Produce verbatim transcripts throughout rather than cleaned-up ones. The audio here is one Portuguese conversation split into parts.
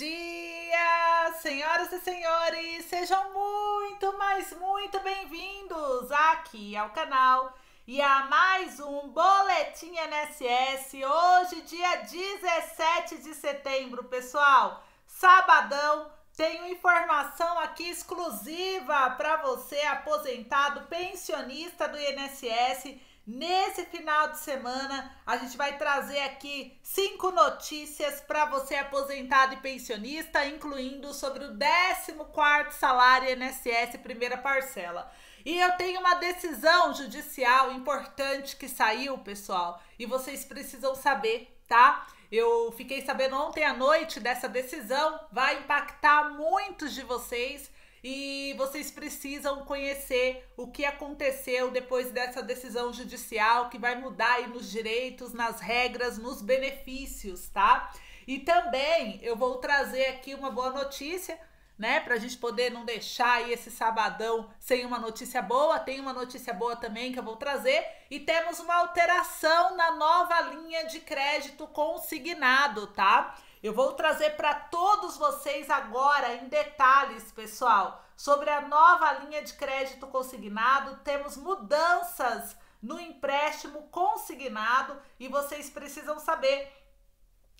Dia, senhoras e senhores, sejam muito, mas muito bem-vindos aqui ao canal e a mais um Boletim I N S S, hoje dia dezessete de setembro, pessoal, sabadão, tenho informação aqui exclusiva para você aposentado, pensionista do I N S S. Nesse final de semana, a gente vai trazer aqui cinco notícias para você aposentado e pensionista, incluindo sobre o décimo quarto salário I N S S primeira parcela. E eu tenho uma decisão judicial importante que saiu, pessoal, e vocês precisam saber, tá? Eu fiquei sabendo ontem à noite dessa decisão, vai impactar muitos de vocês. E vocês precisam conhecer o que aconteceu depois dessa decisão judicial que vai mudar aí nos direitos, nas regras, nos benefícios, tá? E também eu vou trazer aqui uma boa notícia, né? Pra gente poder não deixar aí esse sabadão sem uma notícia boa. Tem uma notícia boa também que eu vou trazer. E temos uma alteração na nova linha de crédito consignado, tá? Eu vou trazer para todos vocês agora em detalhes, pessoal, sobre a nova linha de crédito consignado. Temos mudanças no empréstimo consignado e vocês precisam saber.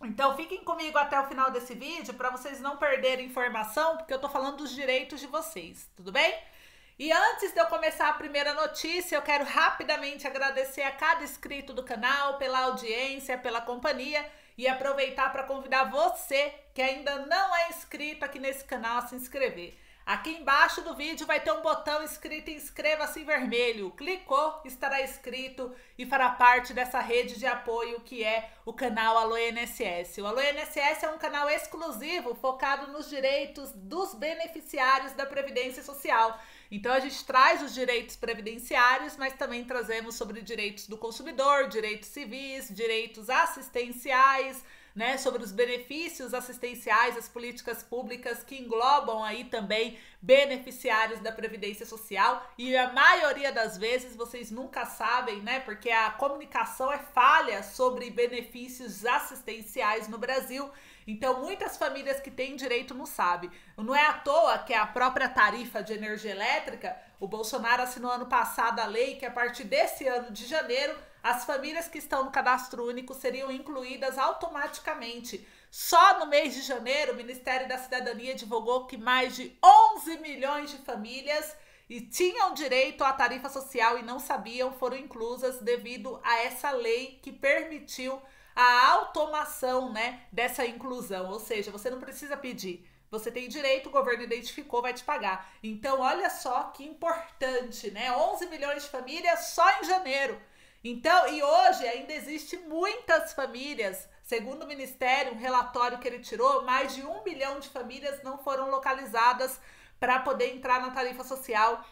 Então, fiquem comigo até o final desse vídeo para vocês não perderem informação, porque eu tô falando dos direitos de vocês, tudo bem? E antes de eu começar a primeira notícia, eu quero rapidamente agradecer a cada inscrito do canal, pela audiência, pela companhia, e aproveitar para convidar você que ainda não é inscrito aqui nesse canal a se inscrever. Aqui embaixo do vídeo vai ter um botão escrito inscreva-se em vermelho. Clicou, estará inscrito e fará parte dessa rede de apoio que é o canal Alô I N S S. O Alô I N S S é um canal exclusivo focado nos direitos dos beneficiários da Previdência Social. Então a gente traz os direitos previdenciários, mas também trazemos sobre direitos do consumidor, direitos civis, direitos assistenciais, né, sobre os benefícios assistenciais, as políticas públicas que englobam aí também beneficiários da Previdência Social. E a maioria das vezes vocês nunca sabem, né, porque a comunicação é falha sobre benefícios assistenciais no Brasil. Então muitas famílias que têm direito não sabem. Não é à toa que a própria tarifa de energia elétrica, o Bolsonaro assinou ano passado a lei que a partir desse ano de janeiro, as famílias que estão no cadastro único seriam incluídas automaticamente. Só no mês de janeiro, o Ministério da Cidadania divulgou que mais de onze milhões de famílias e tinham direito à tarifa social e não sabiam, foram inclusas devido a essa lei que permitiu a automação, né, dessa inclusão. Ou seja, você não precisa pedir. Você tem direito, o governo identificou, vai te pagar. Então, olha só que importante, né? onze milhões de famílias só em janeiro. Então, e hoje ainda existe muitas famílias, segundo o Ministério, um relatório que ele tirou, mais de um milhão de famílias não foram localizadas para poder entrar na tarifa social.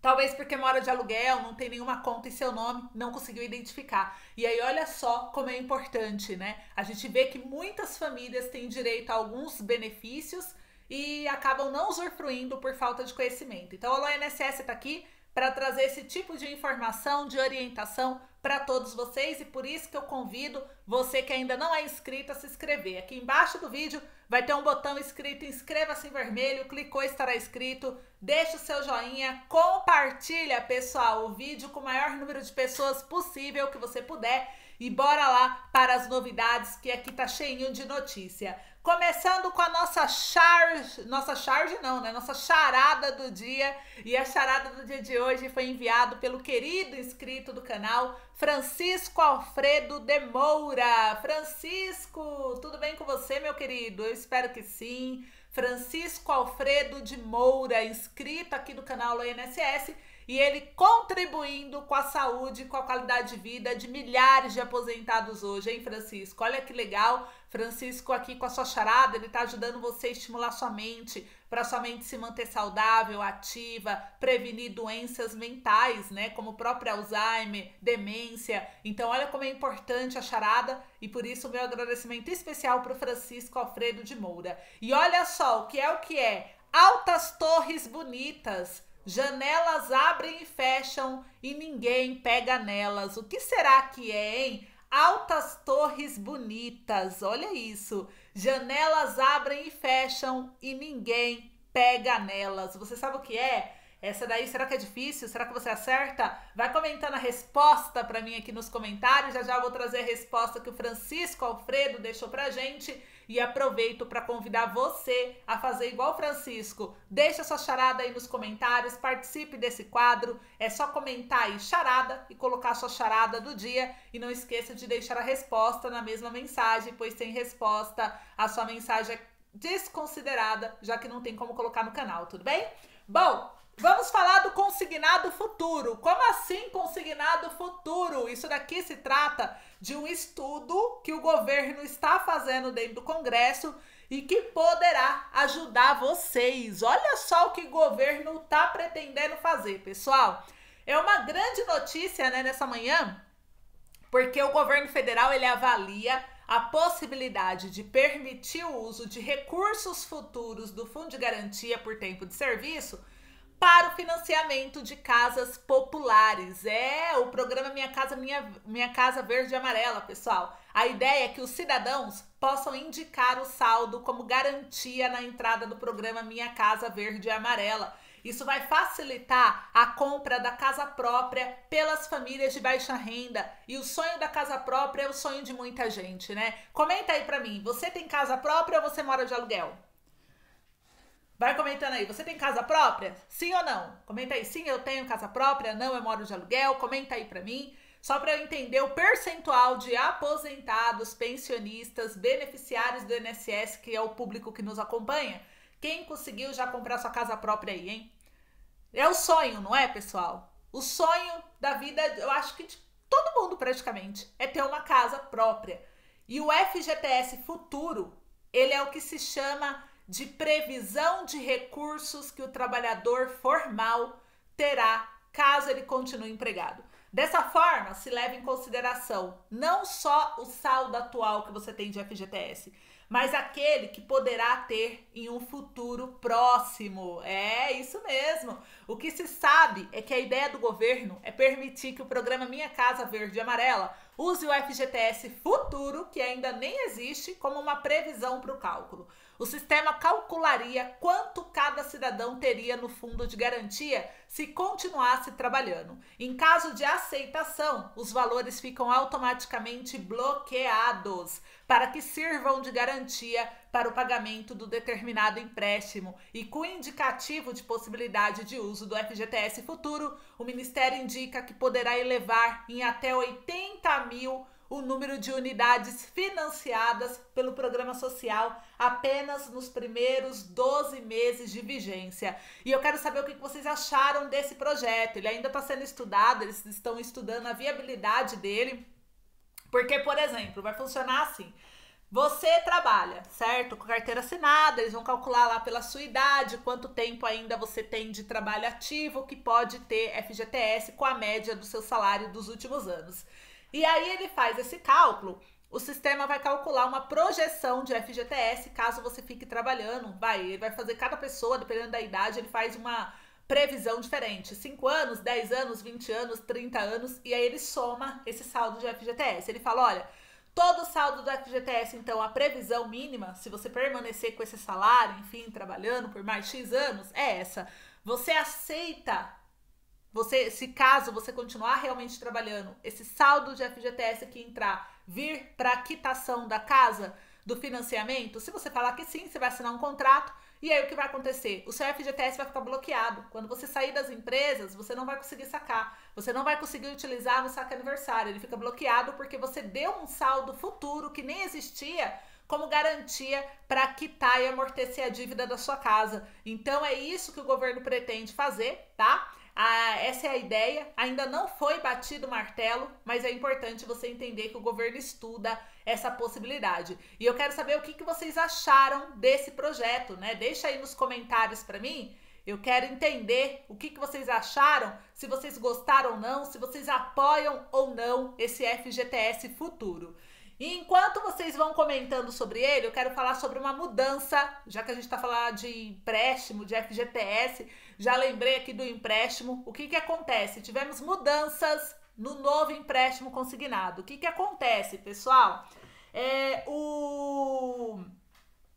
Talvez porque mora de aluguel, não tem nenhuma conta em seu nome, não conseguiu identificar. E aí olha só como é importante, né? A gente vê que muitas famílias têm direito a alguns benefícios e acabam não usufruindo por falta de conhecimento. Então, o I N S S está aqui para trazer esse tipo de informação, de orientação para todos vocês, e por isso que eu convido você que ainda não é inscrito a se inscrever. Aqui embaixo do vídeo vai ter um botão escrito inscreva-se em vermelho, clicou estará inscrito, deixa o seu joinha, compartilha, pessoal, o vídeo com o maior número de pessoas possível que você puder e bora lá para as novidades que aqui tá cheinho de notícia. Começando com a nossa charge, nossa charge não, né? Nossa charada do dia. E a charada do dia de hoje foi enviado pelo querido inscrito do canal, Francisco Alfredo de Moura. Francisco, tudo bem com você, meu querido? Eu espero que sim. Francisco Alfredo de Moura, inscrito aqui do canal Alô I N S S, e ele contribuindo com a saúde, com a qualidade de vida de milhares de aposentados hoje, hein, Francisco? Olha que legal, Francisco aqui com a sua charada, ele tá ajudando você a estimular sua mente, para sua mente se manter saudável, ativa, prevenir doenças mentais, né, como o próprio Alzheimer, demência. Então olha como é importante a charada e por isso o meu agradecimento especial para o Francisco Alfredo de Moura. E olha só, o que é o que é? Altas torres bonitas, janelas abrem e fecham e ninguém pega nelas. O que será que é, hein? Altas torres bonitas, olha isso. Janelas abrem e fecham e ninguém pega nelas. Você sabe o que é? Essa daí, será que é difícil? Será que você acerta? Vai comentando a resposta para mim aqui nos comentários. Já já vou trazer a resposta que o Francisco Alfredo deixou pra gente. E aproveito para convidar você a fazer igual o Francisco. Deixa sua charada aí nos comentários, participe desse quadro. É só comentar aí charada e colocar sua charada do dia. E não esqueça de deixar a resposta na mesma mensagem, pois sem resposta a sua mensagem é desconsiderada, já que não tem como colocar no canal, tudo bem? Bom, vamos falar do consignado futuro. Como assim consignado futuro? Isso daqui se trata de um estudo que o governo está fazendo dentro do Congresso e que poderá ajudar vocês. Olha só o que o governo está pretendendo fazer, pessoal. É uma grande notícia, né, nessa manhã, porque o governo federal ele avalia a possibilidade de permitir o uso de recursos futuros do Fundo de Garantia por Tempo de Serviço para o financiamento de casas populares. É o programa Minha Casa, Minha, Minha Casa Verde e Amarela, pessoal. A ideia é que os cidadãos possam indicar o saldo como garantia na entrada do programa Minha Casa Verde e Amarela. Isso vai facilitar a compra da casa própria pelas famílias de baixa renda. E o sonho da casa própria é o sonho de muita gente, né? Comenta aí pra mim, você tem casa própria ou você mora de aluguel? Vai comentando aí, você tem casa própria? Sim ou não? Comenta aí, sim, eu tenho casa própria, não, eu moro de aluguel. Comenta aí pra mim, só pra eu entender o percentual de aposentados, pensionistas, beneficiários do I N S S, que é o público que nos acompanha. Quem conseguiu já comprar sua casa própria aí, hein? É o sonho, não é, pessoal? O sonho da vida, eu acho que de todo mundo praticamente, é ter uma casa própria. E o F G T S futuro, ele é o que se chama de previsão de recursos que o trabalhador formal terá caso ele continue empregado. Dessa forma, se leva em consideração não só o saldo atual que você tem de F G T S, mas aquele que poderá ter em um futuro próximo. É isso mesmo. O que se sabe é que a ideia do governo é permitir que o programa Minha Casa Verde e Amarela use o F G T S futuro, que ainda nem existe, como uma previsão para o cálculo. O sistema calcularia quanto cada cidadão teria no fundo de garantia se continuasse trabalhando. Em caso de aceitação, os valores ficam automaticamente bloqueados para que sirvam de garantia para o pagamento do determinado empréstimo. E com indicativo de possibilidade de uso do F G T S futuro, o Ministério indica que poderá elevar em até oitenta mil o número de unidades financiadas pelo programa social apenas nos primeiros doze meses de vigência. E eu quero saber o que vocês acharam desse projeto. Ele ainda está sendo estudado, eles estão estudando a viabilidade dele. Porque, por exemplo, vai funcionar assim. Você trabalha, certo? Com carteira assinada, eles vão calcular lá pela sua idade, quanto tempo ainda você tem de trabalho ativo, que pode ter F G T S com a média do seu salário dos últimos anos. E aí ele faz esse cálculo, o sistema vai calcular uma projeção de F G T S, caso você fique trabalhando, vai, ele vai fazer cada pessoa, dependendo da idade, ele faz uma previsão diferente, cinco anos, dez anos, vinte anos, trinta anos, e aí ele soma esse saldo de F G T S, ele fala, olha, todo o saldo do F G T S, então, a previsão mínima, se você permanecer com esse salário, enfim, trabalhando por mais X anos, é essa, você aceita... Você, se caso você continuar realmente trabalhando, esse saldo de F G T S que entrar, vir para a quitação da casa, do financiamento, se você falar que sim, você vai assinar um contrato, e aí o que vai acontecer? O seu F G T S vai ficar bloqueado. Quando você sair das empresas, você não vai conseguir sacar, você não vai conseguir utilizar no saque aniversário, ele fica bloqueado porque você deu um saldo futuro que nem existia, como garantia para quitar e amortecer a dívida da sua casa. Então é isso que o governo pretende fazer, tá? Ah, essa é a ideia, ainda não foi batido o martelo, mas é importante você entender que o governo estuda essa possibilidade. E eu quero saber o que, que vocês acharam desse projeto, né? Deixa aí nos comentários para mim, eu quero entender o que, que vocês acharam, se vocês gostaram ou não, se vocês apoiam ou não esse F G T S futuro. E enquanto vocês vão comentando sobre ele, eu quero falar sobre uma mudança, já que a gente está falando de empréstimo, de F G T S, já lembrei aqui do empréstimo, o que que acontece? Tivemos mudanças no novo empréstimo consignado. O que que acontece, pessoal? É, o...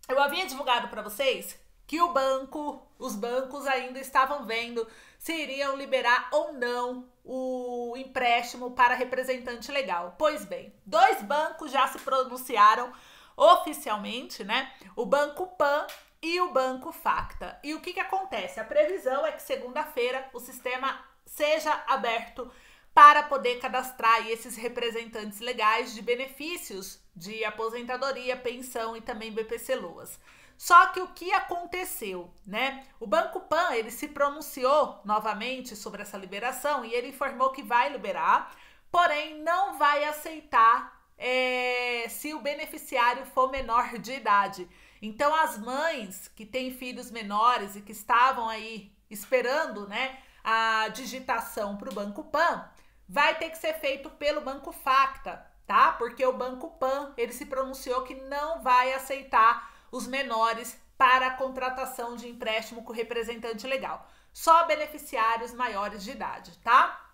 Eu havia divulgado para vocês que o banco, os bancos ainda estavam vendo se iriam liberar ou não o empréstimo para representante legal. Pois bem, dois bancos já se pronunciaram oficialmente, né? O Banco PAN e o Banco Facta. E o que que acontece? A previsão é que segunda-feira o sistema seja aberto para poder cadastrar esses representantes legais de benefícios de aposentadoria, pensão e também B P C LOAS. Só que o que aconteceu, né? O Banco PAN, ele se pronunciou novamente sobre essa liberação e ele informou que vai liberar, porém não vai aceitar é, se o beneficiário for menor de idade. Então as mães que têm filhos menores e que estavam aí esperando, né, a digitação para o Banco PAN, vai ter que ser feito pelo Banco Facta, tá? Porque o Banco PAN, ele se pronunciou que não vai aceitar os menores para a contratação de empréstimo com representante legal. Só beneficiários maiores de idade, tá?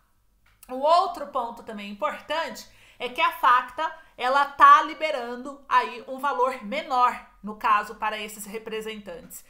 O outro ponto também importante é que a Facta, ela tá liberando aí um valor menor, no caso, para esses representantes.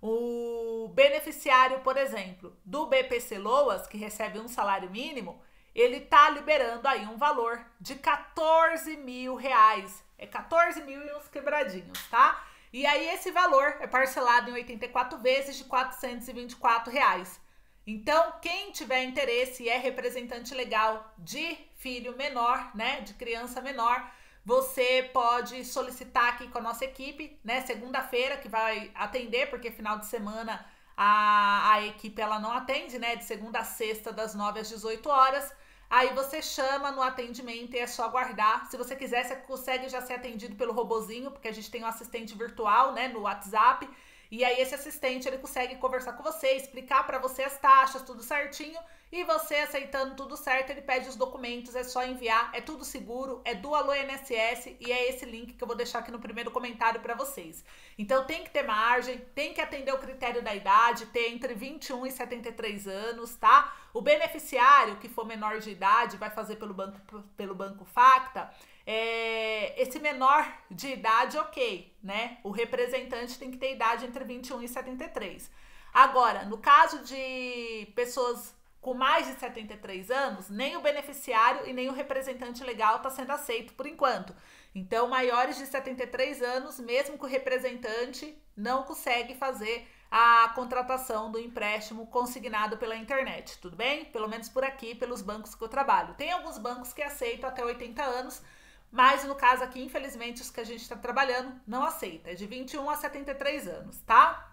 O beneficiário, por exemplo, do B P C LOAS, que recebe um salário mínimo, ele tá liberando aí um valor de quatorze mil reais. É quatorze mil e uns quebradinhos, tá? E aí esse valor é parcelado em oitenta e quatro vezes de quatrocentos e vinte e quatro reais. Então, quem tiver interesse e é representante legal de filho menor, né, de criança menor, você pode solicitar aqui com a nossa equipe, né, segunda-feira, que vai atender, porque final de semana a, a equipe ela não atende, né, de segunda a sexta das nove às dezoito horas. Aí você chama no atendimento e é só aguardar. Se você quiser, você consegue já ser atendido pelo robozinho, porque a gente tem um assistente virtual, né, no WhatsApp. E aí esse assistente, ele consegue conversar com você, explicar para você as taxas, tudo certinho. E você aceitando tudo certo, ele pede os documentos, é só enviar. É tudo seguro, é do Alô I N S S e é esse link que eu vou deixar aqui no primeiro comentário para vocês. Então tem que ter margem, tem que atender o critério da idade, ter entre vinte e um e setenta e três anos, tá? O beneficiário que for menor de idade vai fazer pelo banco, pelo banco Facta. É, esse menor de idade, ok, né? O representante tem que ter idade entre vinte e um e setenta e três. Agora, no caso de pessoas com mais de setenta e três anos, nem o beneficiário e nem o representante legal tá sendo aceito por enquanto. Então, maiores de setenta e três anos, mesmo que o representante não consegue fazer a contratação do empréstimo consignado pela internet, tudo bem? Pelo menos por aqui, pelos bancos que eu trabalho. Tem alguns bancos que aceitam até oitenta anos, mas no caso aqui, infelizmente, os que a gente está trabalhando não aceita. É de vinte e um a setenta e três anos, tá?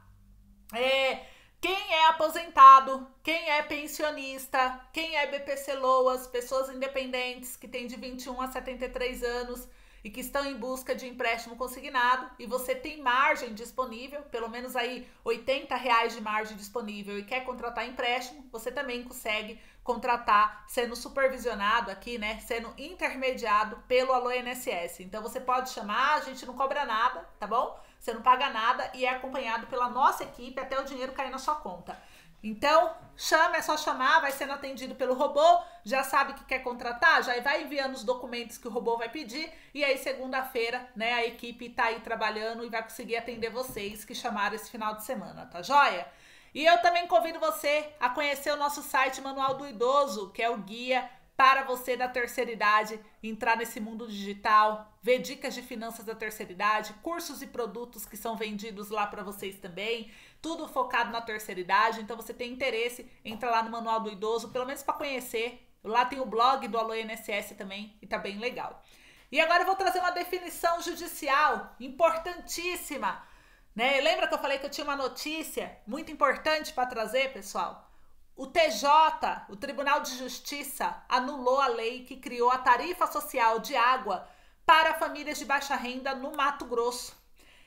É... Quem é aposentado, quem é pensionista, quem é B P C LOAS, pessoas independentes que têm de vinte e um a setenta e três anos e que estão em busca de empréstimo consignado e você tem margem disponível, pelo menos aí oitenta reais de margem disponível e quer contratar empréstimo, você também consegue contratar sendo supervisionado aqui, né, sendo intermediado pelo Alô I N S S. Então você pode chamar, a gente não cobra nada, tá bom? Você não paga nada e é acompanhado pela nossa equipe até o dinheiro cair na sua conta. Então, chama, é só chamar, vai sendo atendido pelo robô, já sabe que quer contratar, já vai enviando os documentos que o robô vai pedir e aí segunda-feira, né, a equipe tá aí trabalhando e vai conseguir atender vocês que chamaram esse final de semana, tá joia? E eu também convido você a conhecer o nosso site Manual do Idoso, que é o guia para você da terceira idade entrar nesse mundo digital, ver dicas de finanças da terceira idade, cursos e produtos que são vendidos lá para vocês também, tudo focado na terceira idade. Então você tem interesse, entra lá no Manual do Idoso, pelo menos para conhecer. Lá tem o blog do Alô I N S S também e tá bem legal. E agora eu vou trazer uma definição judicial importantíssima, né? Lembra que eu falei que eu tinha uma notícia muito importante para trazer, pessoal? O T J, o Tribunal de Justiça, anulou a lei que criou a tarifa social de água para famílias de baixa renda no Mato Grosso.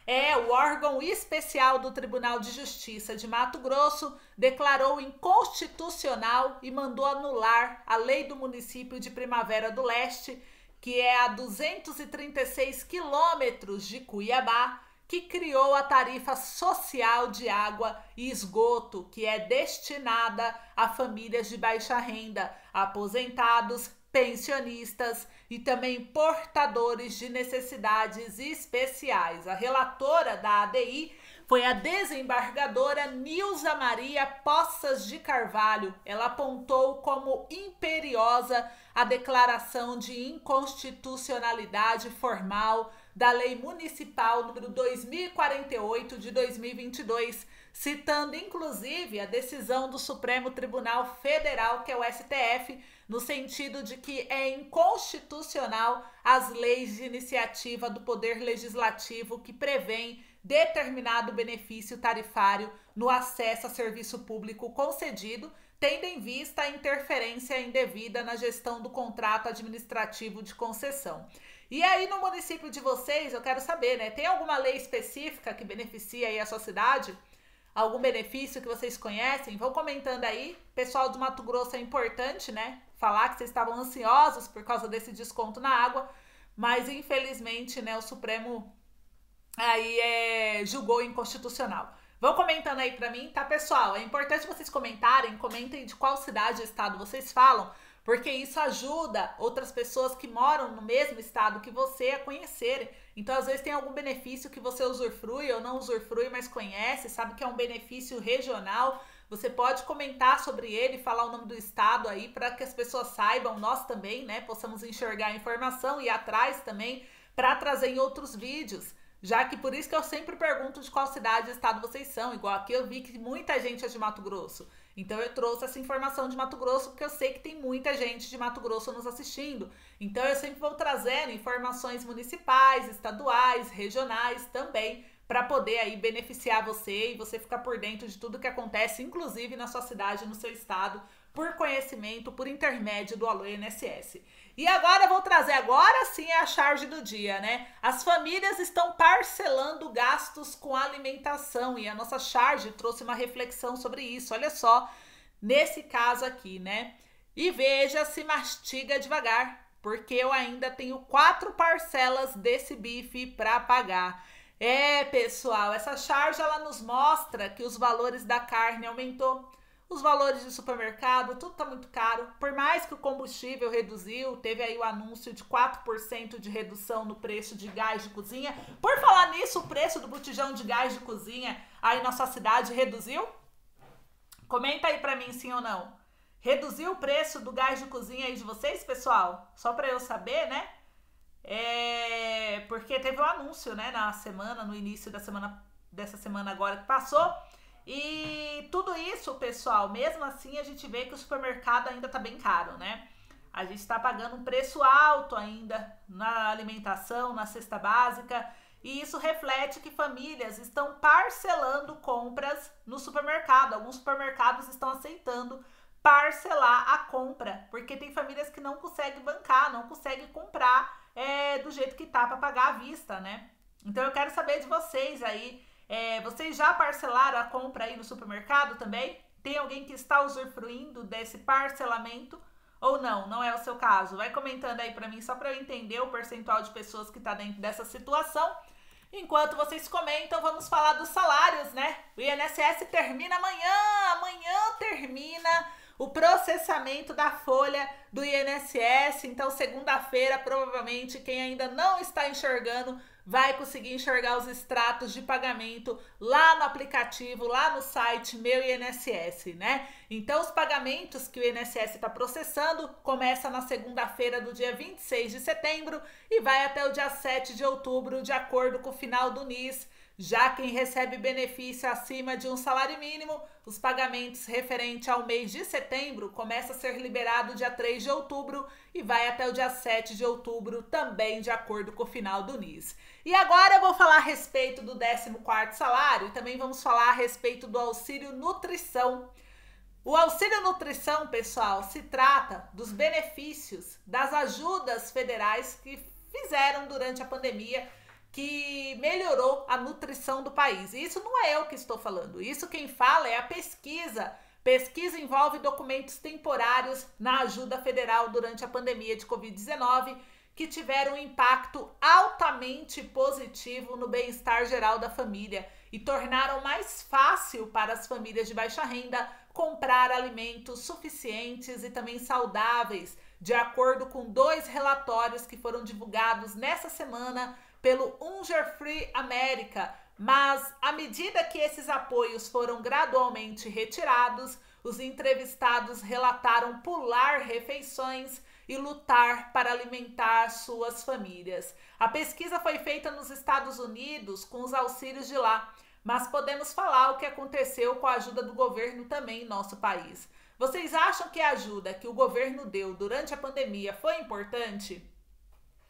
É, o órgão especial do Tribunal de Justiça de Mato Grosso declarou inconstitucional e mandou anular a lei do município de Primavera do Leste, que é a duzentos e trinta e seis quilômetros de Cuiabá, que criou a tarifa social de água e esgoto, que é destinada a famílias de baixa renda, aposentados, pensionistas e também portadores de necessidades especiais. A relatora da A D I foi a desembargadora Nilza Maria Poças de Carvalho. Ela apontou como imperiosa a declaração de inconstitucionalidade formal da Lei Municipal número dois mil e quarenta e oito de dois mil e vinte e dois, citando inclusive a decisão do Supremo Tribunal Federal, que é o S T F, no sentido de que é inconstitucional as leis de iniciativa do Poder Legislativo que prevêem determinado benefício tarifário no acesso a serviço público concedido, tendo em vista a interferência indevida na gestão do contrato administrativo de concessão. E aí, no município de vocês, eu quero saber, né? Tem alguma lei específica que beneficia aí a sua cidade? Algum benefício que vocês conhecem? Vão comentando aí. Pessoal do Mato Grosso, é importante, né? Falar que vocês estavam ansiosos por causa desse desconto na água, mas infelizmente, né, o Supremo aí é, julgou inconstitucional. Vão comentando aí pra mim, tá, pessoal? É importante vocês comentarem, comentem de qual cidade ou estado vocês falam, porque isso ajuda outras pessoas que moram no mesmo estado que você a conhecerem. Então, às vezes, tem algum benefício que você usufrui ou não usufrui, mas conhece, sabe que é um benefício regional. Você pode comentar sobre ele, falar o nome do estado aí, para que as pessoas saibam, nós também, né, possamos enxergar a informação e ir atrás também, para trazer em outros vídeos. Já que por isso que eu sempre pergunto de qual cidade e estado vocês são, igual aqui eu vi que muita gente é de Mato Grosso. Então eu trouxe essa informação de Mato Grosso porque eu sei que tem muita gente de Mato Grosso nos assistindo. Então eu sempre vou trazendo informações municipais, estaduais, regionais também, para poder aí beneficiar você e você ficar por dentro de tudo que acontece, inclusive na sua cidade, no seu estado, por conhecimento, por intermédio do Alô I N S S. E agora eu vou trazer, agora sim, a charge do dia, né? As famílias estão parcelando gastos com alimentação e a nossa charge trouxe uma reflexão sobre isso, olha só, nesse caso aqui, né? E veja se mastiga devagar, porque eu ainda tenho quatro parcelas desse bife para pagar. É, pessoal, essa charge, ela nos mostra que os valores da carne aumentou. Os valores de supermercado, tudo tá muito caro. Por mais que o combustível reduziu, teve aí o anúncio de quatro por cento de redução no preço de gás de cozinha. Por falar nisso, o preço do botijão de gás de cozinha aí na sua cidade reduziu? Comenta aí pra mim, sim ou não. Reduziu o preço do gás de cozinha aí de vocês, pessoal? Só pra eu saber, né? É... Porque teve um anúncio, né, na semana, no início da semana, dessa semana agora que passou. E tudo isso, pessoal, mesmo assim a gente vê que o supermercado ainda tá bem caro, né? A gente tá pagando um preço alto ainda na alimentação, na cesta básica, e isso reflete que famílias estão parcelando compras no supermercado. Alguns supermercados estão aceitando parcelar a compra, porque tem famílias que não conseguem bancar, não conseguem comprar é, do jeito que tá para pagar à vista, né? Então eu quero saber de vocês aí. É, vocês já parcelaram a compra aí no supermercado também? Tem alguém que está usufruindo desse parcelamento ou não? Não é o seu caso? Vai comentando aí pra mim só pra eu entender o percentual de pessoas que tá dentro dessa situação. Enquanto vocês comentam, vamos falar dos salários, né? O I N S S termina amanhã, amanhã termina o processamento da folha do I N S S. Então, segunda-feira, provavelmente, quem ainda não está enxergando vai conseguir enxergar os extratos de pagamento lá no aplicativo, lá no site Meu I N S S, né? Então, os pagamentos que o I N S S está processando começam na segunda-feira do dia vinte e seis de setembro e vai até o dia sete de outubro, de acordo com o final do N I S. Já quem recebe benefício acima de um salário mínimo, os pagamentos referentes ao mês de setembro começam a ser liberados dia três de outubro e vai até o dia sete de outubro, também de acordo com o final do N I S. E agora eu vou falar a respeito do décimo quarto salário e também vamos falar a respeito do auxílio nutrição. O auxílio nutrição, pessoal, se trata dos benefícios, das ajudas federais que fizeram durante a pandemia, que melhorou a nutrição do país. E isso não é eu que estou falando, isso quem fala é a pesquisa. Pesquisa envolve documentos temporários na ajuda federal durante a pandemia de covid dezenove, que tiveram um impacto altamente positivo no bem-estar geral da família e tornaram mais fácil para as famílias de baixa renda comprar alimentos suficientes e também saudáveis, de acordo com dois relatórios que foram divulgados nessa semana pelo Hunger Free America. Mas, à medida que esses apoios foram gradualmente retirados, os entrevistados relataram pular refeições e lutar para alimentar suas famílias. A pesquisa foi feita nos Estados Unidos com os auxílios de lá, mas podemos falar o que aconteceu com a ajuda do governo também em nosso país. Vocês acham que a ajuda que o governo deu durante a pandemia foi importante?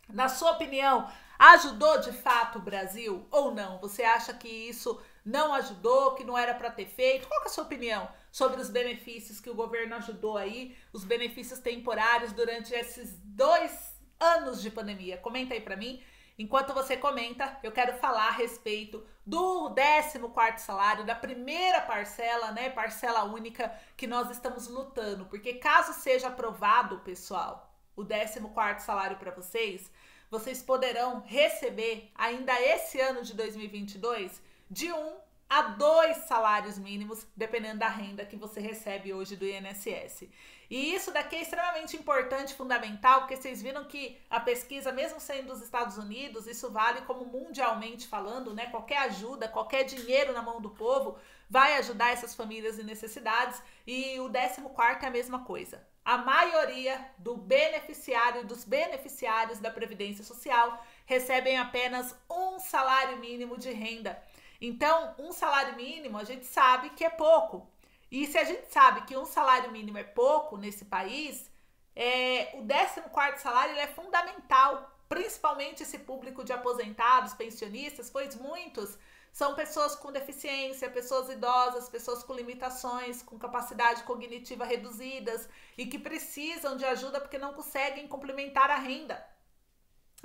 Na sua opinião, ajudou de fato o Brasil ou não? Você acha que isso não ajudou, que não era para ter feito? Qual que é a sua opinião sobre os benefícios que o governo ajudou aí, os benefícios temporários durante esses dois anos de pandemia? Comenta aí para mim. Enquanto você comenta, eu quero falar a respeito do décimo quarto salário, da primeira parcela, né, parcela única, que nós estamos lutando, porque caso seja aprovado, pessoal, o décimo quarto salário para vocês, vocês poderão receber ainda esse ano de dois mil e vinte e dois de um a dois salários mínimos, dependendo da renda que você recebe hoje do I N S S. E isso daqui é extremamente importante, fundamental, porque vocês viram que a pesquisa, mesmo sendo dos Estados Unidos, isso vale como mundialmente falando, né? Qualquer ajuda, qualquer dinheiro na mão do povo vai ajudar essas famílias em necessidades, e o décimo quarto é a mesma coisa. A maioria do beneficiário, dos beneficiários da Previdência Social recebem apenas um salário mínimo de renda. Então, um salário mínimo a gente sabe que é pouco. E se a gente sabe que um salário mínimo é pouco nesse país, é, o décimo quarto salário ele é fundamental, principalmente esse público de aposentados, pensionistas, pois muitos são pessoas com deficiência, pessoas idosas, pessoas com limitações, com capacidade cognitiva reduzidas e que precisam de ajuda porque não conseguem complementar a renda.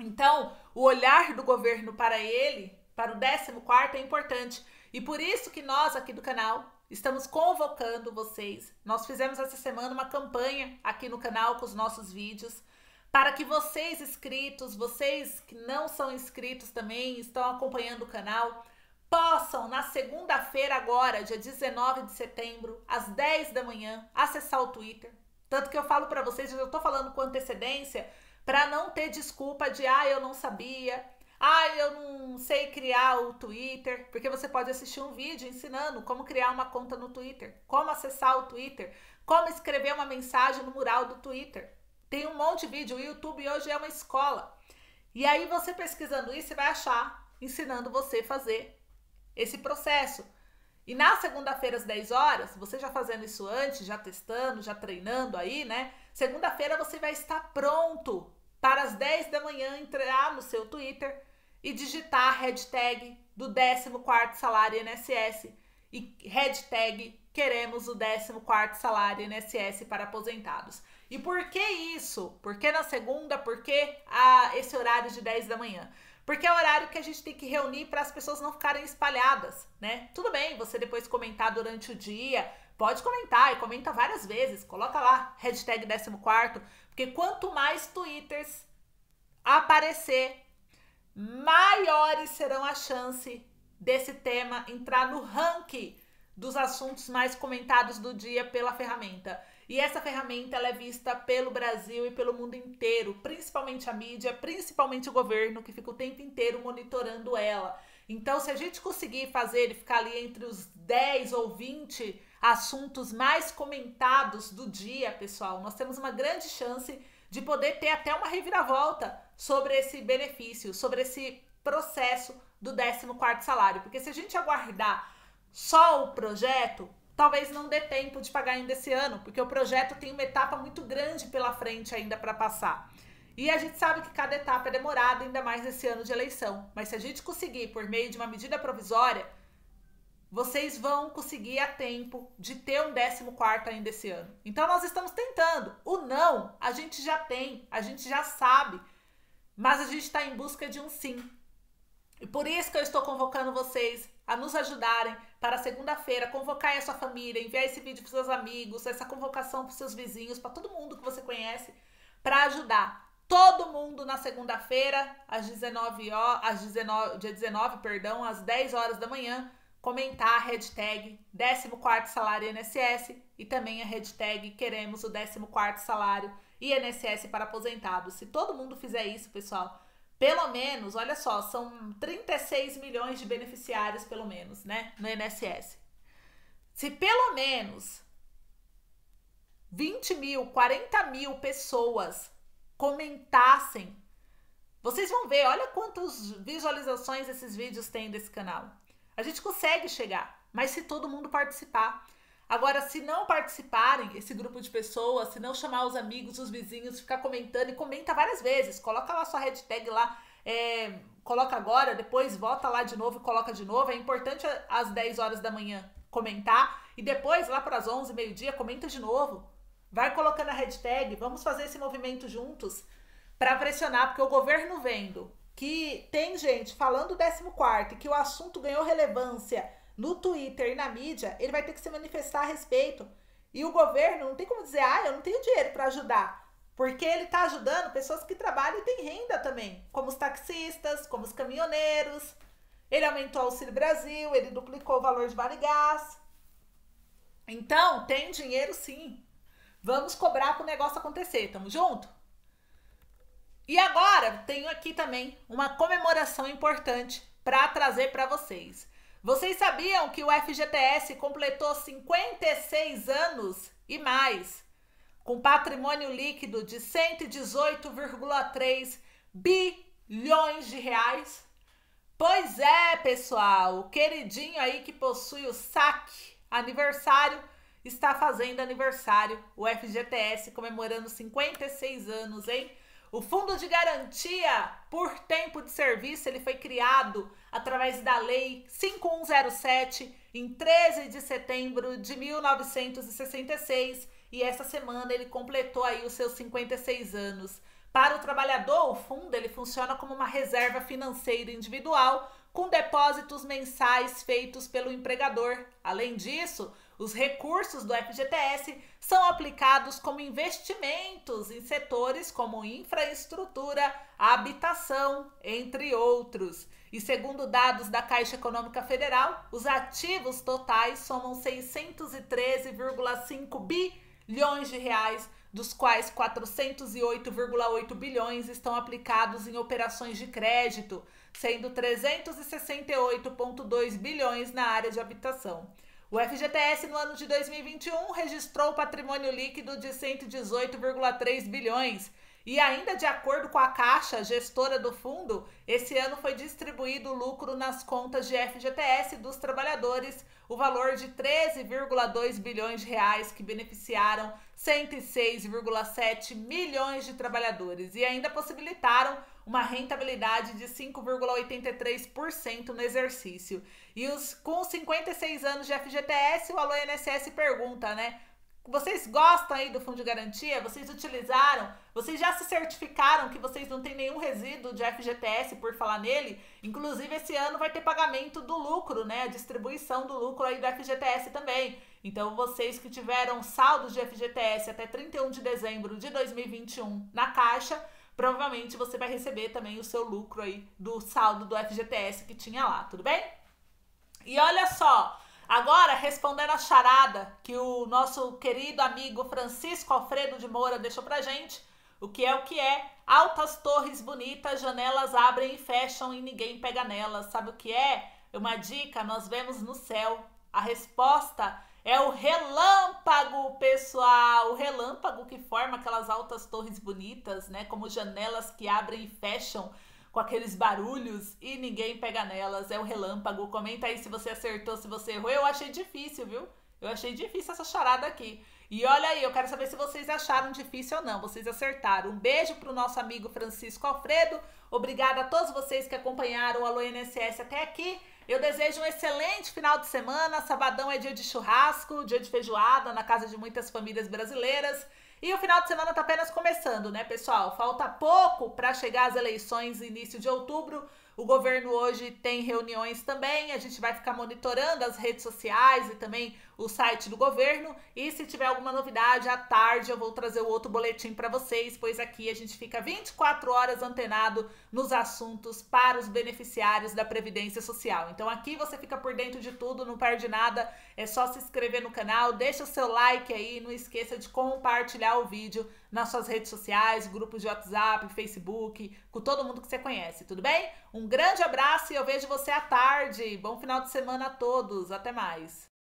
Então, o olhar do governo para ele... para o décimo quarto é importante, e por isso que nós aqui do canal estamos convocando vocês. Nós fizemos essa semana uma campanha aqui no canal com os nossos vídeos, para que vocês inscritos, vocês que não são inscritos também, estão acompanhando o canal, possam na segunda-feira agora, dia dezenove de setembro, às dez da manhã, acessar o Twitter. Tanto que eu falo para vocês, eu tô falando com antecedência, para não ter desculpa de, ah, eu não sabia... Ah, eu não sei criar o Twitter, porque você pode assistir um vídeo ensinando como criar uma conta no Twitter, como acessar o Twitter, como escrever uma mensagem no mural do Twitter. Tem um monte de vídeo, o YouTube hoje é uma escola. E aí você pesquisando isso, você vai achar ensinando você a fazer esse processo. E na segunda-feira às dez horas, você já fazendo isso antes, já testando, já treinando aí, né? Segunda-feira você vai estar pronto para as dez da manhã entrar no seu Twitter e digitar a hashtag do décimo quarto salário I N S S e hashtag queremos o décimo quarto salário I N S S para aposentados. E por que isso? Por que na segunda? Por que a esse horário de dez da manhã? Porque é o horário que a gente tem que reunir para as pessoas não ficarem espalhadas, né? Tudo bem, você depois comentar durante o dia, pode comentar e comenta várias vezes, coloca lá, hashtag décimo quarto, porque quanto mais twitters aparecer, maiores serão a chance desse tema entrar no ranking dos assuntos mais comentados do dia pela ferramenta. E essa ferramenta ela é vista pelo Brasil e pelo mundo inteiro, principalmente a mídia, principalmente o governo, que fica o tempo inteiro monitorando ela. Então, se a gente conseguir fazer ele ficar ali entre os dez ou vinte assuntos mais comentados do dia, pessoal, nós temos uma grande chance de poder ter até uma reviravolta sobre esse benefício, sobre esse processo do décimo quarto salário. Porque se a gente aguardar só o projeto, talvez não dê tempo de pagar ainda esse ano, porque o projeto tem uma etapa muito grande pela frente ainda para passar. E a gente sabe que cada etapa é demorada, ainda mais nesse ano de eleição. Mas se a gente conseguir, por meio de uma medida provisória, vocês vão conseguir a tempo de ter um décimo quarto ainda esse ano. Então nós estamos tentando. O não, a gente já tem, a gente já sabe, mas a gente está em busca de um sim. E por isso que eu estou convocando vocês a nos ajudarem para segunda-feira, convocar aí a sua família, enviar esse vídeo para os seus amigos, essa convocação para os seus vizinhos, para todo mundo que você conhece, para ajudar todo mundo na segunda-feira, às dezenove horas, às dezenove, dia dezenove, perdão, às dez horas da manhã, comentar a hashtag décimo quarto salário I N S S e também a hashtag queremos o décimo quarto salário I N S S para aposentados. Se todo mundo fizer isso, pessoal, pelo menos, olha só, são trinta e seis milhões de beneficiários, pelo menos, né, no I N S S. Se pelo menos vinte mil, quarenta mil pessoas comentassem, vocês vão ver, olha quantas visualizações esses vídeos têm desse canal. A gente consegue chegar, mas se todo mundo participar. Agora, se não participarem, esse grupo de pessoas, se não chamar os amigos, os vizinhos, ficar comentando, e comenta várias vezes, coloca lá sua hashtag lá, é, coloca agora, depois volta lá de novo e coloca de novo. É importante às dez horas da manhã comentar, e depois lá para as onze, meio-dia, comenta de novo. Vai colocando a hashtag, vamos fazer esse movimento juntos para pressionar, porque o governo vendo que tem gente falando décimo quarto e que o assunto ganhou relevância no Twitter e na mídia, ele vai ter que se manifestar a respeito. E o governo não tem como dizer, ah, eu não tenho dinheiro para ajudar, porque ele tá ajudando pessoas que trabalham e têm renda também, como os taxistas, como os caminhoneiros. Ele aumentou o Auxílio Brasil, ele duplicou o valor de vale gás. Então, tem dinheiro sim. Vamos cobrar pro negócio acontecer, tamo junto? E agora, tenho aqui também uma comemoração importante para trazer para vocês. Vocês sabiam que o F G T S completou cinquenta e seis anos e mais, com patrimônio líquido de cento e dezoito vírgula três bilhões de reais? Pois é, pessoal, o queridinho aí que possui o saque aniversário está fazendo aniversário, o F G T S comemorando cinquenta e seis anos, hein? O Fundo de Garantia por Tempo de Serviço, ele foi criado através da Lei cinco um zero sete, em treze de setembro de mil novecentos e sessenta e seis, e essa semana ele completou aí os seus cinquenta e seis anos. Para o trabalhador, o fundo ele funciona como uma reserva financeira individual, com depósitos mensais feitos pelo empregador. Além disso, os recursos do F G T S são aplicados como investimentos em setores como infraestrutura, habitação, entre outros. E segundo dados da Caixa Econômica Federal, os ativos totais somam seiscentos e treze vírgula cinco bilhões de reais, dos quais quatrocentos e oito vírgula oito bilhões estão aplicados em operações de crédito, sendo trezentos e sessenta e oito vírgula dois bilhões na área de habitação. O F G T S no ano de dois mil e vinte e um registrou patrimônio líquido de cento e dezoito vírgula três bilhões e ainda de acordo com a Caixa, gestora do fundo, esse ano foi distribuído lucro nas contas de F G T S dos trabalhadores, o valor de treze vírgula dois bilhões de reais que beneficiaram cento e seis vírgula sete milhões de trabalhadores e ainda possibilitaram uma rentabilidade de cinco vírgula oitenta e três por cento no exercício. E os, com cinquenta e seis anos de F G T S, o Alô I N S S pergunta, né? Vocês gostam aí do Fundo de Garantia? Vocês utilizaram? Vocês já se certificaram que vocês não têm nenhum resíduo de F G T S por falar nele? Inclusive, esse ano vai ter pagamento do lucro, né? A distribuição do lucro aí do F G T S também. Então, vocês que tiveram saldos de F G T S até trinta e um de dezembro de dois mil e vinte e um na Caixa, provavelmente você vai receber também o seu lucro aí do saldo do F G T S que tinha lá, tudo bem? E olha só, agora respondendo a charada que o nosso querido amigo Francisco Alfredo de Moura deixou pra gente, o que é o que é? Altas torres bonitas, janelas abrem e fecham e ninguém pega nelas, sabe o que é? Uma dica, nós vemos no céu. A resposta é o relâmpago, pessoal, o relâmpago que forma aquelas altas torres bonitas, né, como janelas que abrem e fecham com aqueles barulhos e ninguém pega nelas, é o relâmpago. Comenta aí se você acertou, se você errou, eu achei difícil, viu? Eu achei difícil essa charada aqui. E olha aí, eu quero saber se vocês acharam difícil ou não, vocês acertaram. Um beijo para o nosso amigo Francisco Alfredo, obrigada a todos vocês que acompanharam o Alô I N S S até aqui. Eu desejo um excelente final de semana, sabadão é dia de churrasco, dia de feijoada na casa de muitas famílias brasileiras. E o final de semana tá apenas começando, né, pessoal? Falta pouco para chegar às eleições, início de outubro. O governo hoje tem reuniões também, a gente vai ficar monitorando as redes sociais e também o site do governo, e se tiver alguma novidade, à tarde eu vou trazer o outro boletim para vocês, pois aqui a gente fica vinte e quatro horas antenado nos assuntos para os beneficiários da Previdência Social. Então aqui você fica por dentro de tudo, não perde nada, é só se inscrever no canal, deixa o seu like aí, não esqueça de compartilhar o vídeo nas suas redes sociais, grupos de WhatsApp, Facebook, com todo mundo que você conhece, tudo bem? Um grande abraço e eu vejo você à tarde. Bom final de semana a todos, até mais!